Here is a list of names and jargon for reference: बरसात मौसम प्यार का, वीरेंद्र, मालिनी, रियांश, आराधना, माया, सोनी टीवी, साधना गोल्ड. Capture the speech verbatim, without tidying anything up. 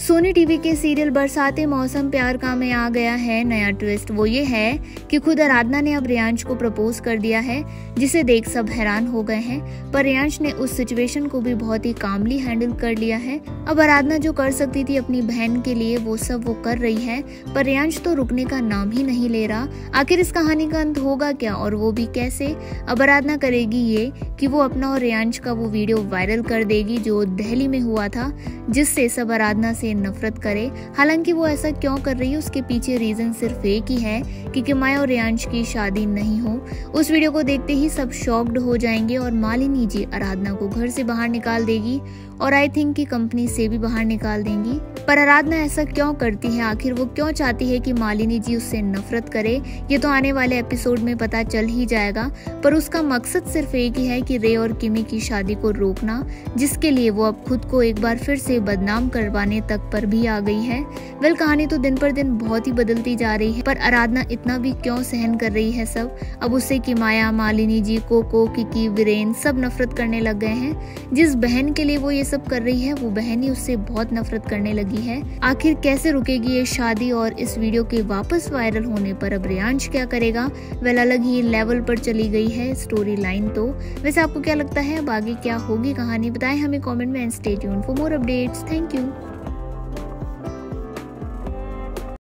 सोनी टीवी के सीरियल बरसात मौसम प्यार का में आ गया है नया ट्विस्ट। वो ये है कि खुद आराधना ने अब रियांश को प्रपोज कर दिया है, जिसे देख सब हैरान हो गए हैं। पर रियांश ने उस सिचुएशन को भी बहुत ही कामली हैंडल कर लिया है। अब आराधना जो कर सकती थी अपनी बहन के लिए वो सब वो कर रही है, पर रियांश तो रुकने का नाम ही नहीं ले रहा। आखिर इस कहानी का अंत होगा क्या, और वो भी कैसे? अब आराधना करेगी ये कि वो अपना और रियांश का वो वीडियो वायरल कर देगी जो दिल्ली में हुआ था, जिससे सब आराधना से नफरत करे। हालांकि वो ऐसा क्यों कर रही है उसके पीछे रीजन सिर्फ एक ही है कि, कि माया और रियांश की शादी नहीं हो। उस वीडियो को देखते ही सब शॉक्ड हो जाएंगे और मालिनी जी आराधना को घर से बाहर निकाल देगी और आई थिंक कि कंपनी से भी बाहर निकाल देंगी। पर आराधना ऐसा क्यों करती है, आखिर वो क्यों चाहती है कि मालिनी जी उससे नफरत करे, ये तो आने वाले एपिसोड में पता चल ही जाएगा। पर उसका मकसद सिर्फ एक ही है कि रे और किमी की शादी को रोकना, जिसके लिए वो अब खुद को एक बार फिर से बदनाम करवाने तक पर भी आ गई है। वेल, कहानी तो दिन पर दिन बहुत ही बदलती जा रही है, पर आराधना इतना भी क्यों सहन कर रही है सब? अब उससे कि माया, मालिनी जी, कोको, किकी, वीरेंद्र सब नफरत करने लग गए हैं। जिस बहन के लिए वो ये सब कर रही है वो बहन ही उससे बहुत नफरत करने लगी है। आखिर कैसे रुकेगी ये शादी, और इस वीडियो के वापस वायरल होने पर अब रियांश क्या करेगा? वेल, अलग ही लेवल पर चली गई है स्टोरी लाइन। तो वैसे आपको क्या लगता है अब आगे क्या होगी कहानी, बताएं हमें कमेंट में। And stay tuned for more updates. Thank you.